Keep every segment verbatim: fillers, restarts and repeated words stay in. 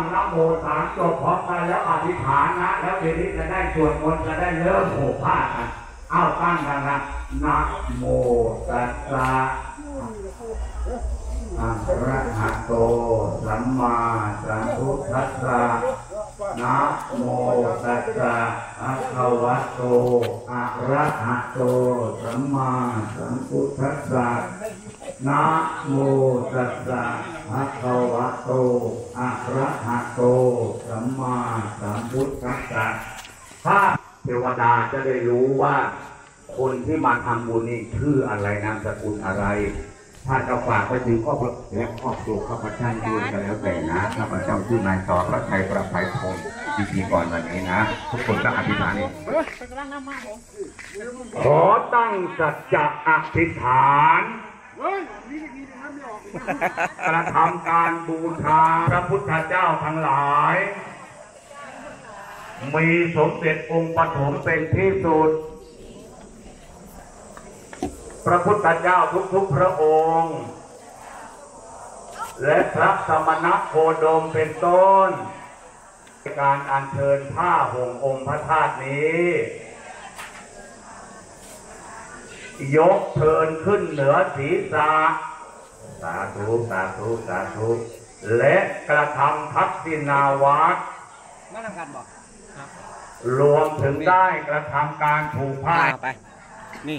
งน้ำโมสามจบพร้อมกันแล้วอธิษฐานนะแล้วเดี๋ยวนี้จะได้สวดมนต์จะได้เริ่มโผล่ผ้ากันเอาตั้งกันนะนะโมตัสสะอะระหะโตสัมมาสัมพุทธัสสะนะโมตัสสะภะคะวะโตอะระหะโตสัมมาสัมพุทธัสสะนะโมตัสสะภะคะวะโตอะระหะโตสัมมาสัมพุทธัสสะพระเทวดาจะได้รู้ว่าคนที่มาทำบุญนี่ชื่ออะไรนามสกุลอะไรท่านจะฝากไปถึงครอบครัวและครอบครัวข้าพเจ้าด้วยกันแล้วแต่นะข้าพเจ้าชื่อนายต่อพระชัยประภัยพงศ์พิธีกรวันนี้นะทุกคนต้องอธิษฐานขอตั้งสัจจะอธิษฐานกระทำการบูชาพระพุทธเจ้าทั้งหลายมีสมเด็จองค์ปฐมเป็นที่สุดพระพุทธเจ้าทุกๆพระองค์และพระสมณโคดมเป็นต้นการอัญเชิญผ้าห่มองค์พระธาตุนี้ยกเทินขึ้นเหนือศีรษะสาธุสาธุสาธุและกระทำทักษิณาวัตรรวมถึงได้กระทำการผูกผ้า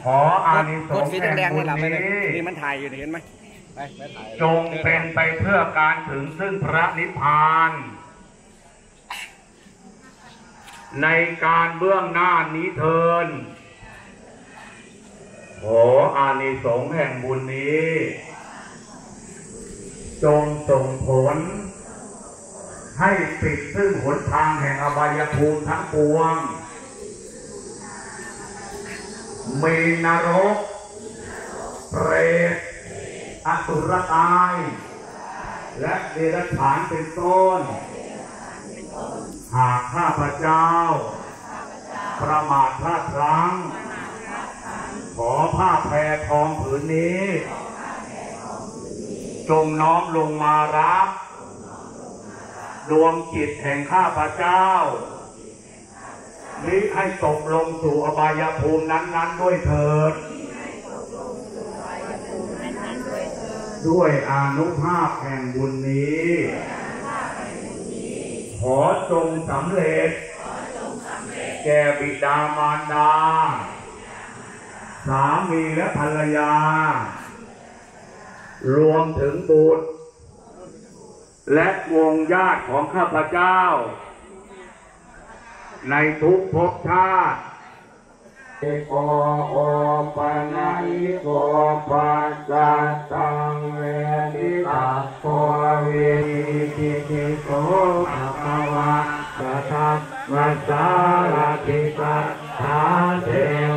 ขออานิสงส์แห่งบุญนี้นี่มันถ่ายอยู่เห็นไหมจงเป็นไปเพื่อการถึงซึ่งพระนิพพานในการเบื้องหน้านี้เทินขออานิสงส์แห่งบุญนี้จงส่งผลให้ปิดซึ่งหนทางแห่งอบายภูมิทั้งปวงมีนรกเปรตอสุรกายและเดรัจฉานเป็นต้นหากข้าพเจ้าประมาทพลาดพลั้งขอผ้าแพรทองผืนนี้จงน้อมลงมารับดวงจิตแห่งข้าพเจ้ามิให้ตกลงสู่อบายภูมินั้นๆด้วยเถิดด้วยอานุภาพแห่งบุญนี้ขอจงสำเร็จแก่บิดามารดาสามีและภรรยารวมถึงบุตรและวงญาติของข้าพเจ้าในทุกภพชาติเอกโอปนัยโกปัสสะตังเวทิตาโพวิจิติโกภควะสัทธัสสะสารติสัทธาเทว